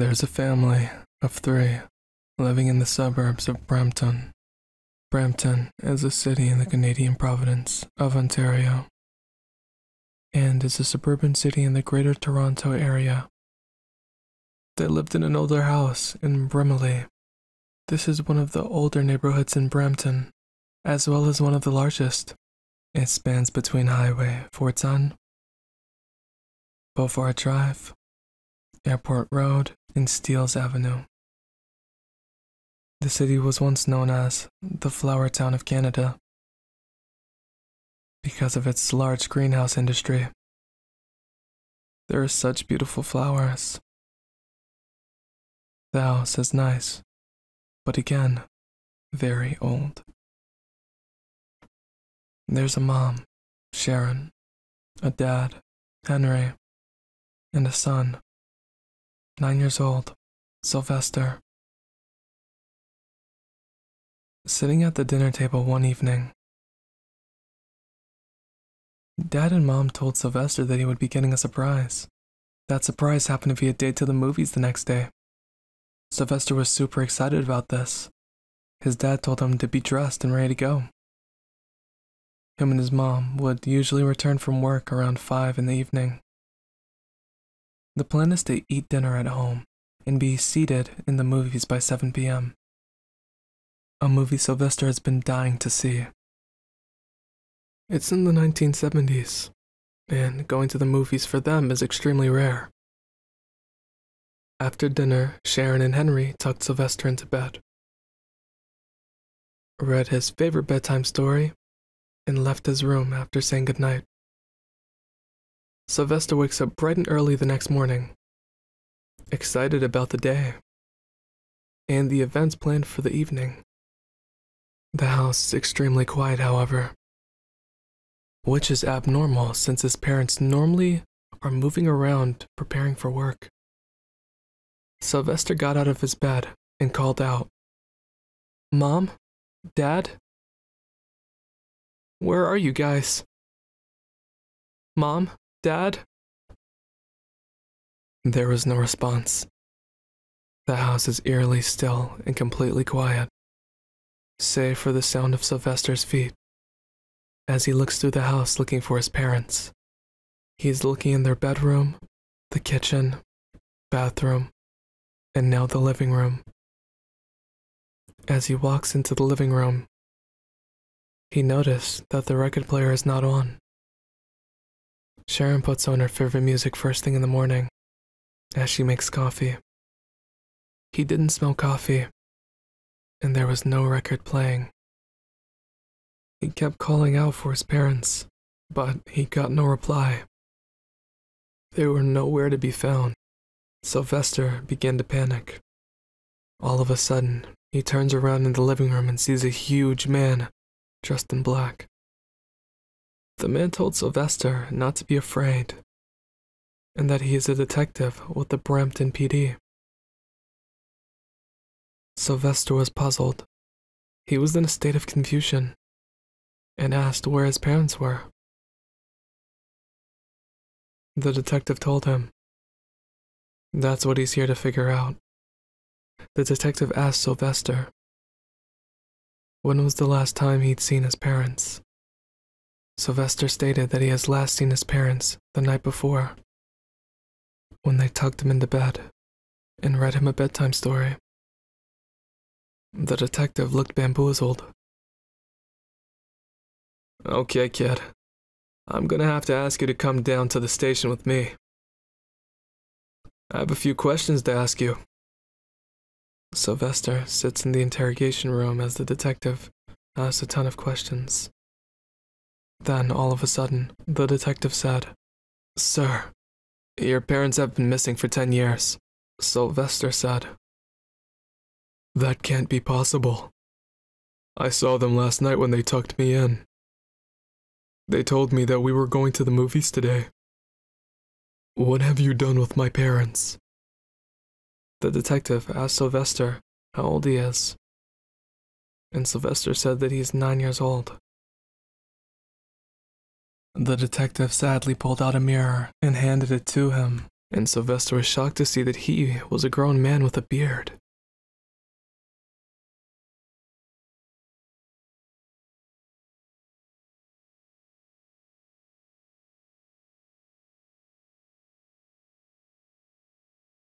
There's a family of 3 living in the suburbs of Brampton. Brampton is a city in the Canadian province of Ontario and is a suburban city in the Greater Toronto Area. They lived in an older house in Brimley. This is one of the older neighborhoods in Brampton, as well as one of the largest. It spans between Highway 401, Beaufort Drive, Airport Road, and Steeles Avenue. The city was once known as the Flower Town of Canada because of its large greenhouse industry. There are such beautiful flowers. The house is nice, but again, very old. There's a mom, Sharon, a dad, Henry, and a son, 9 years old, Sylvester. Sitting at the dinner table one evening, Dad and Mom told Sylvester that he would be getting a surprise. That surprise happened to be a date to the movies the next day. Sylvester was super excited about this. His dad told him to be dressed and ready to go. Him and his mom would usually return from work around 5 in the evening. The plan is to eat dinner at home and be seated in the movies by 7 p.m. A movie Sylvester has been dying to see. It's in the 1970s, and going to the movies for them is extremely rare. After dinner, Sharon and Henry tucked Sylvester into bed, read his favorite bedtime story, and left his room after saying goodnight. Sylvester wakes up bright and early the next morning, excited about the day and the events planned for the evening. The house is extremely quiet, however, which is abnormal since his parents normally are moving around preparing for work. Sylvester got out of his bed and called out, "Mom? Dad? Where are you guys? Mom? Dad?" There was no response. The house is eerily still and completely quiet, save for the sound of Sylvester's feet. As he looks through the house looking for his parents, he is looking in their bedroom, the kitchen, bathroom, and now the living room. As he walks into the living room, he noticed that the record player is not on. Sharon puts on her favorite music first thing in the morning, as she makes coffee. He didn't smell coffee, and there was no record playing. He kept calling out for his parents, but he got no reply. They were nowhere to be found. Sylvester began to panic. All of a sudden, he turns around in the living room and sees a huge man dressed in black. The man told Sylvester not to be afraid, and that he is a detective with the Brampton PD. Sylvester was puzzled. He was in a state of confusion, and asked where his parents were. The detective told him. That's what he's here to figure out. The detective asked Sylvester when was the last time he'd seen his parents. Sylvester stated that he has last seen his parents the night before, when they tucked him into bed and read him a bedtime story. The detective looked bamboozled. "Okay, kid. I'm gonna have to ask you to come down to the station with me. I have a few questions to ask you." Sylvester sits in the interrogation room as the detective asks a ton of questions. Then, all of a sudden, the detective said, "Sir, your parents have been missing for 10 years. Sylvester said, "That can't be possible. I saw them last night when they tucked me in. They told me that we were going to the movies today. What have you done with my parents?" The detective asked Sylvester how old he is, and Sylvester said that he's 9 years old. The detective sadly pulled out a mirror and handed it to him and Sylvester was shocked to see that he was a grown man with a beard.